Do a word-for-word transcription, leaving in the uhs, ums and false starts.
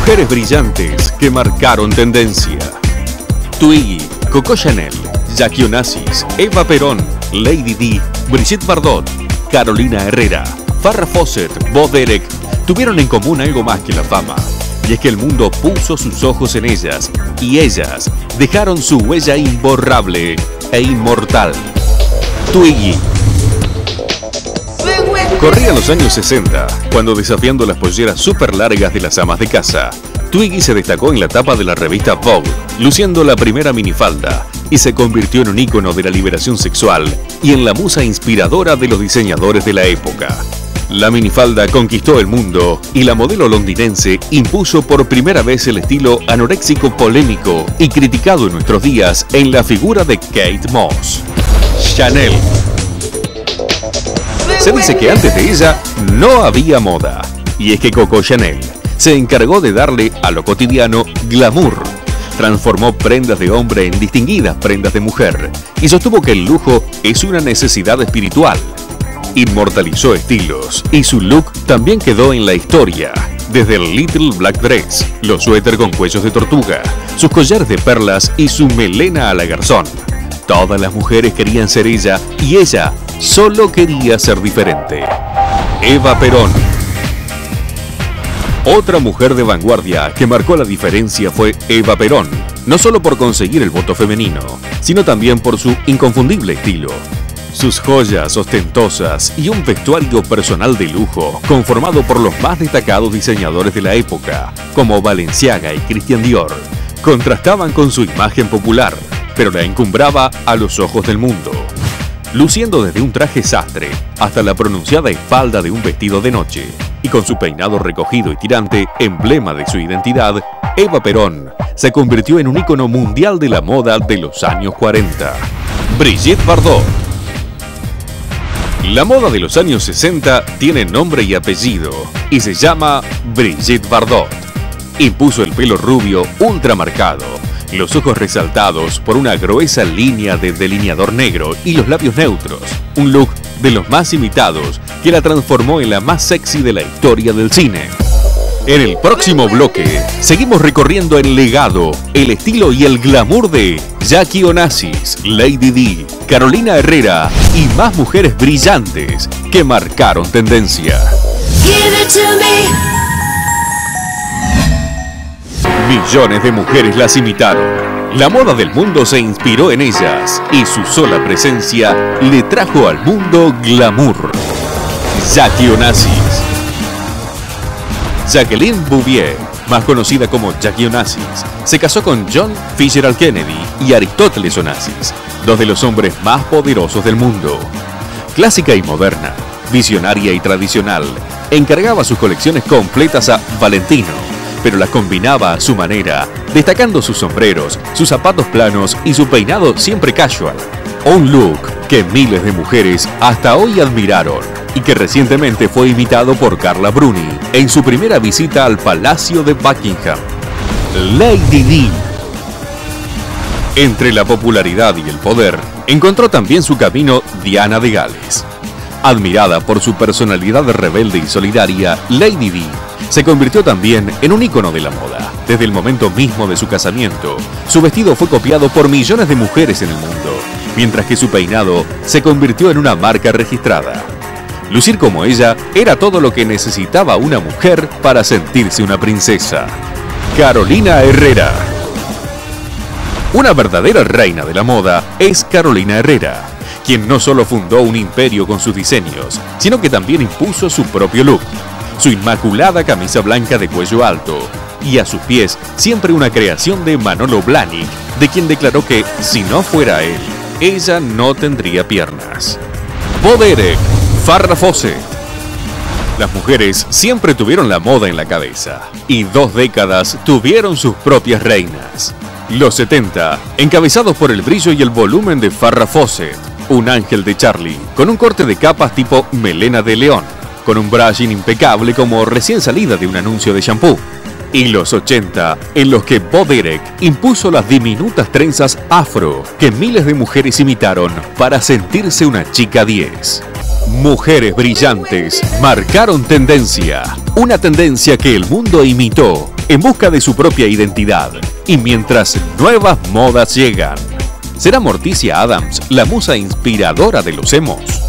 Mujeres brillantes que marcaron tendencia. Twiggy, Coco Chanel, Jackie Onassis, Eva Perón, Lady Di, Brigitte Bardot, Carolina Herrera, Farrah Fawcett, Bo Derek tuvieron en común algo más que la fama, y es que el mundo puso sus ojos en ellas, y ellas dejaron su huella imborrable e inmortal. Twiggy. Corrían los años sesenta, cuando desafiando las polleras súper largas de las amas de casa, Twiggy se destacó en la tapa de la revista Vogue, luciendo la primera minifalda, y se convirtió en un ícono de la liberación sexual y en la musa inspiradora de los diseñadores de la época. La minifalda conquistó el mundo y la modelo londinense impuso por primera vez el estilo anoréxico polémico y criticado en nuestros días en la figura de Kate Moss. Chanel. Se dice que antes de ella no había moda, y es que Coco Chanel se encargó de darle a lo cotidiano glamour. Transformó prendas de hombre en distinguidas prendas de mujer y sostuvo que el lujo es una necesidad espiritual. Inmortalizó estilos y su look también quedó en la historia, desde el Little Black Dress, los suéter con cuellos de tortuga, sus collares de perlas y su melena a la garzón. Todas las mujeres querían ser ella y ella solo quería ser diferente. Eva Perón. Otra mujer de vanguardia que marcó la diferencia fue Eva Perón, no solo por conseguir el voto femenino, sino también por su inconfundible estilo. Sus joyas ostentosas y un vestuario personal de lujo conformado por los más destacados diseñadores de la época, como Balenciaga y Christian Dior, contrastaban con su imagen popular, pero la encumbraba a los ojos del mundo. Luciendo desde un traje sastre hasta la pronunciada espalda de un vestido de noche, y con su peinado recogido y tirante, emblema de su identidad, Eva Perón se convirtió en un ícono mundial de la moda de los años cuarenta. Brigitte Bardot. La moda de los años sesenta tiene nombre y apellido, y se llama Brigitte Bardot. Impuso el pelo rubio ultramarcado, los ojos resaltados por una gruesa línea de delineador negro y los labios neutros, un look de los más imitados que la transformó en la más sexy de la historia del cine. En el próximo bloque seguimos recorriendo el legado, el estilo y el glamour de Jackie Onassis, Lady Di, Carolina Herrera y más mujeres brillantes que marcaron tendencia. Millones de mujeres las imitaron. La moda del mundo se inspiró en ellas y su sola presencia le trajo al mundo glamour. Jackie Onassis. Jacqueline Bouvier, más conocida como Jackie Onassis, se casó con John Fitzgerald Kennedy y Aristóteles Onassis, dos de los hombres más poderosos del mundo. Clásica y moderna, visionaria y tradicional, encargaba sus colecciones completas a Valentino, pero las combinaba a su manera, destacando sus sombreros, sus zapatos planos y su peinado siempre casual. Un look que miles de mujeres hasta hoy admiraron y que recientemente fue imitado por Carla Bruni en su primera visita al Palacio de Buckingham. Lady Di. Entre la popularidad y el poder, encontró también su camino Diana de Gales. Admirada por su personalidad rebelde y solidaria, Lady Di se convirtió también en un ícono de la moda. Desde el momento mismo de su casamiento, su vestido fue copiado por millones de mujeres en el mundo, mientras que su peinado se convirtió en una marca registrada. Lucir como ella era todo lo que necesitaba una mujer para sentirse una princesa. Carolina Herrera. Una verdadera reina de la moda es Carolina Herrera, quien no solo fundó un imperio con sus diseños, sino que también impuso su propio look. Su inmaculada camisa blanca de cuello alto y a sus pies siempre una creación de Manolo Blahnik, de quien declaró que si no fuera él, ella no tendría piernas. Bo Derek, Farrah Fawcett. Las mujeres siempre tuvieron la moda en la cabeza y dos décadas tuvieron sus propias reinas. Los setenta, encabezados por el brillo y el volumen de Farrah Fawcett, un ángel de Charlie, con un corte de capas tipo melena de león, con un brushing impecable como recién salida de un anuncio de shampoo. Y los ochenta, en los que Bo Derek impuso las diminutas trenzas afro que miles de mujeres imitaron para sentirse una chica diez. Mujeres brillantes marcaron tendencia, una tendencia que el mundo imitó en busca de su propia identidad y mientras nuevas modas llegan. ¿Será Morticia Adams la musa inspiradora de los emos?